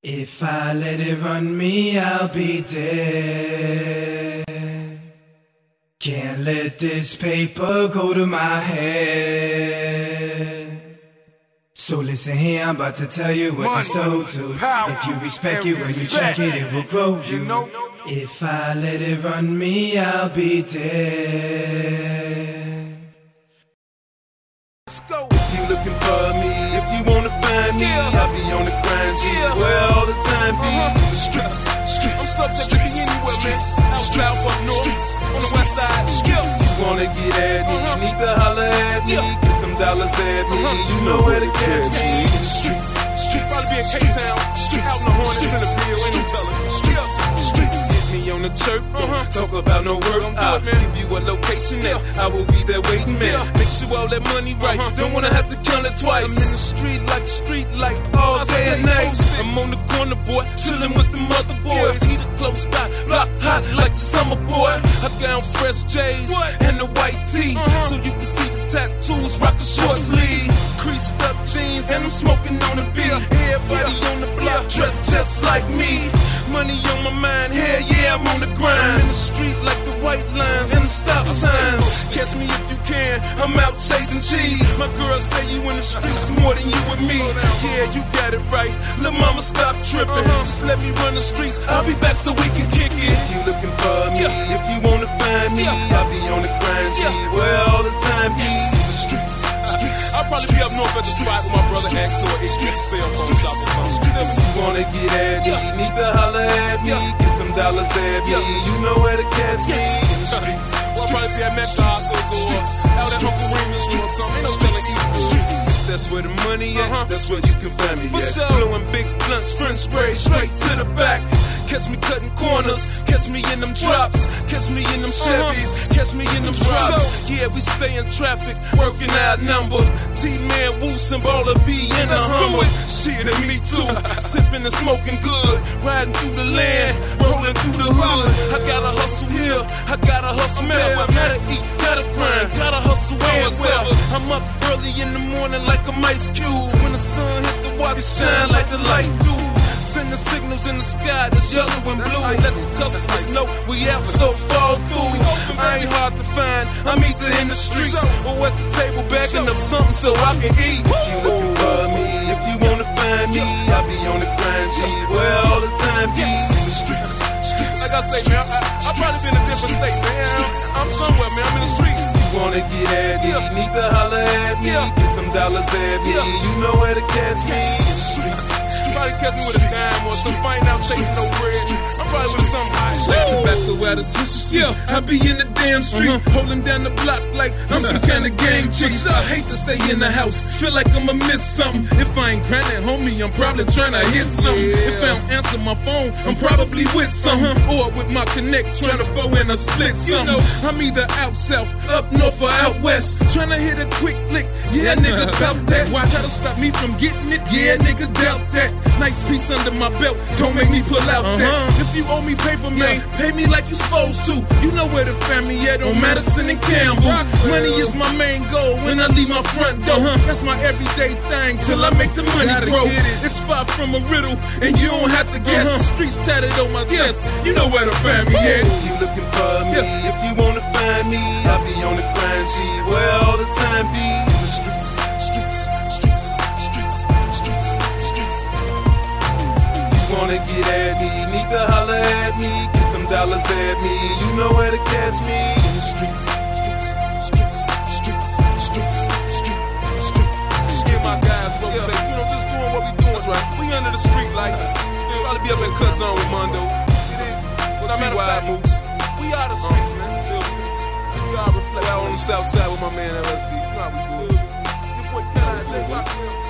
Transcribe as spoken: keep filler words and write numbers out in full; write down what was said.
If I let it run me, I'll be dead. Can't let this paper go to my head. So listen here, I'm about to tell you what this told to. If you respect it, when you check it, it will grow you. If I let it run me, I'll be dead. Let's go. If you looking for me, if you wanna find me, I'll be on the grind, yeah. Where all the time be. Streets, streets, I'm streets, streets, streets, streets, streets, on the west side. If you wanna get at me, you need to holler at me. Get them dollars at me, you know where to catch me. Streets, streets, probably be in K-Town, streets, out in the hornets in the field, ain't no telling. Streets, streets, hit me on the chirp, don't talk about no work. I'll give you a location and I will be there waiting, man. Make sure all that money right, don't wanna have to count it twice. I'm in the street like street light all day and night. I'm on the corner, boy, chillin' with the mother boys. Heat it close by, block hot like the summer, boy. I got on fresh J's and the white tee, so you can see the tattoos, rock the short sleeve, creased up jeans, and I'm smoking on the beer. Everybody on the block dressed just like me. Money on my mind, hell yeah, I'm on the grind. I'm in the street like the white lines and the stop signs. Catch me if you can, I'm out chasing cheese. My girl say you in the streets more than you with me. Yeah, you got it right, lil' mama stop trippin'. Just let me run the streets, I'll be back so we can kick it. If you looking for me, if you wanna find me, I'll be on the grind, G, where all the time be. Streets, streets, I'll probably be up north at the spot with my brother X or a street sale from South or something. If you wanna get at me, you need to holler at me. Get them dollars at me, you know where to catch me. In the streets, probably be at McDonald's or out at Margarita's or something, no telling either. That's where the money at, uh-huh. That's where you can find me at. Blowing big blunts, French sprays straight to the back. Catch me cutting corners, catch me in them drops, catch me in them Chevys, catch me in them drops. Yeah, we stay in traffic, working our number. T-Man, Wooson, Baller B in the Hummer. Shit and me too, sipping and smoking good, riding through the land, rolling through the hood. I gotta hustle here, I gotta hustle there. I gotta eat, gotta grind, gotta hustle elsewhere. I'm up early in the morning like I'm Ice Cube. When the sun hit the water, shine like the light do. Send the signals in the sky that's yellow and blue. Let the customers know we out, so fall through. I ain't hard to find, I'm either in the streets or at the table backing up something so I can eat. If you looking for me, if you wanna find me, I'll be on the grind, G, where all the time be. In the streets, streets, like I say, man, I, I probably been in a different state, man. I'm somewhere, man, I'm in the streets. If you wanna get at me, you need to holler at me. Get them dollars at me, you know where to catch me. In the streets, probably catch me with a dime or some fine out chasing no bread. I'm probably with some high shit. Back to where the switches, yeah, I be in the damn street, uh-huh. Holding down the block like I'm some kind of gang chick. I hate to stay in the house, feel like I'ma miss something. If I ain't grinding, homie, I'm probably trying to hit something, yeah. If I don't answer my phone, I'm probably with something, uh-huh. Or with my connect, trying to foe in a split something, you know. I'm either out south, up north, or out west, trying to hit a quick lick, yeah, nigga, doubt that. Why try to stop me from getting it? Yeah, nigga, doubt that. Nice piece under my belt, don't make me pull out, uh-huh. That. If you owe me paper, man, yeah, pay me like you supposed to. You know where the family at on Madison and Campbell. Money is my main goal when I leave my front door, uh-huh. That's my everyday thing till I make the money grow. It. It's far from a riddle and you don't have to guess, uh-huh. The streets tatted on my chest, you know where the family at. If you looking for me, yeah, if you wanna find me, I'll be on the grind, G, where all the time be. In the streets, streets, streets, streets, streets, streets. You wanna get at me, you need to holler at me. Get them dollars at me, you know where to catch me. In the streets, streets, streets, streets, streets, streets, streets. Get my guys, bro, yeah, say, you know, just doing what we doing, right? We under the street lights. They probably be up in Cut Zone with Mondo. Well, I'm out of moves. We out of streets, um, man. I reflect out on the south side with my man L S D. You know how we do it. Your boy Ken I J.